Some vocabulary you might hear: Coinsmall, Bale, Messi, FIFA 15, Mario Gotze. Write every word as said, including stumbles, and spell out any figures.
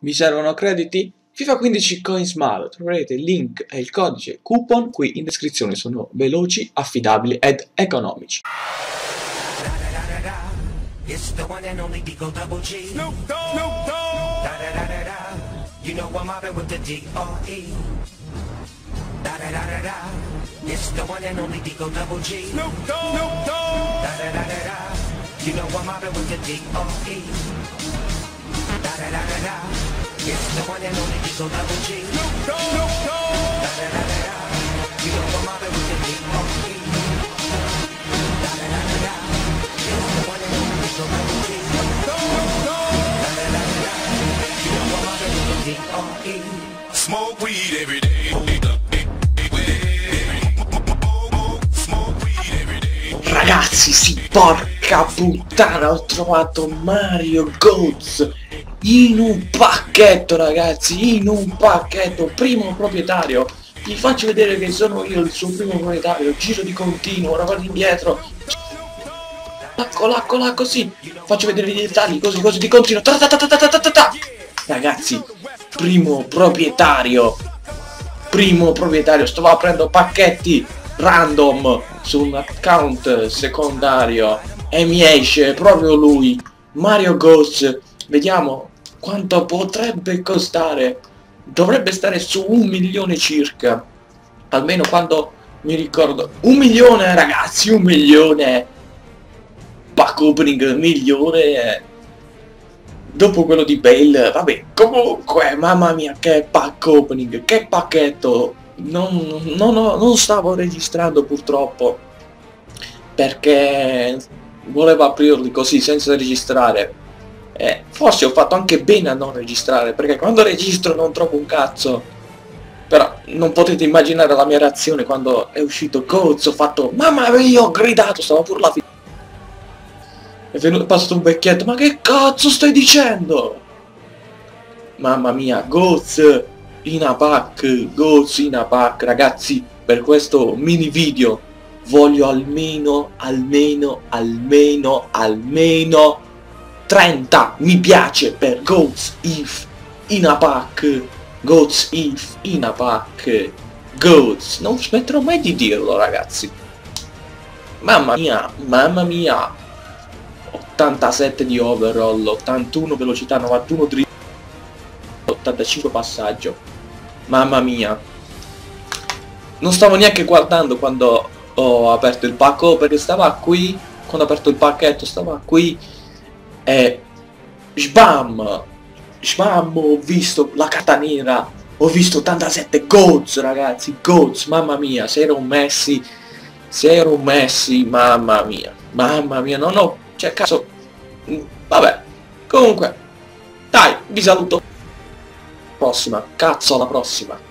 vi servono crediti? FIFA quindici Coinsmall, troverete il link e il codice coupon qui in descrizione, sono veloci, affidabili ed economici. You know I'm mobbing with the D O E. Da da da da da. It's the one and only Eagle Double G. No no no no. Da da da da da. You know I'm mobbing with the D O E. Da da da da da. It's the one and only Eagle Double G. No no no. Da da da da da. You know I'm mobbing with the D O E. Smoke weed every day. Ragazzi, sì, porca puttana, ho trovato Mario Gotze in un pacchetto, ragazzi, in un pacchetto, primo proprietario. Vi faccio vedere che sono io il suo primo proprietario, giro di continuo, ora vado indietro. Lacco, lacco, lacco, sì, faccio vedere i dettagli, così, così, di continuo. Ragazzi, primo proprietario, primo proprietario, sto aprendo pacchetti random su un account secondario e mi esce proprio lui, Mario Gotze. Vediamo quanto potrebbe costare, dovrebbe stare su un milione circa, almeno quando mi ricordo, un milione ragazzi, un milione pack opening, milione dopo quello di Bale, vabbè. Comunque mamma mia, che pack opening, che pacchetto. Non, non, non stavo registrando purtroppo, perché volevo aprirli così senza registrare, eh, forse ho fatto anche bene a non registrare, perché quando registro non trovo un cazzo. Però non potete immaginare la mia reazione quando è uscito Gotze, ho fatto mamma mia, ho gridato, stavo pure la fine. È venuto, è passato un vecchietto, ma che cazzo stai dicendo? Mamma mia, Gotze in a pack, Gotze in a pack. Ragazzi, per questo mini video voglio almeno almeno almeno almeno trenta mi piace per Gotze if in a pack, Gotze if in a pack, Gotze, non smetterò mai di dirlo ragazzi. Mamma mia, mamma mia, ottantasette di overall, ottantuno velocità, novantuno dribbling, ottantacinque passaggio. Mamma mia, non stavo neanche guardando quando ho aperto il pacco, perché stava qui, quando ho aperto il pacchetto stava qui e sbam sbam ho visto la carta nera, ho visto ottantasette Gotze ragazzi, Gotze, mamma mia, se ero un Messi, se ero un Messi, mamma mia, mamma mia, non ho, cioè cazzo, vabbè. Comunque dai, vi saluto, prossima, cazzo alla prossima.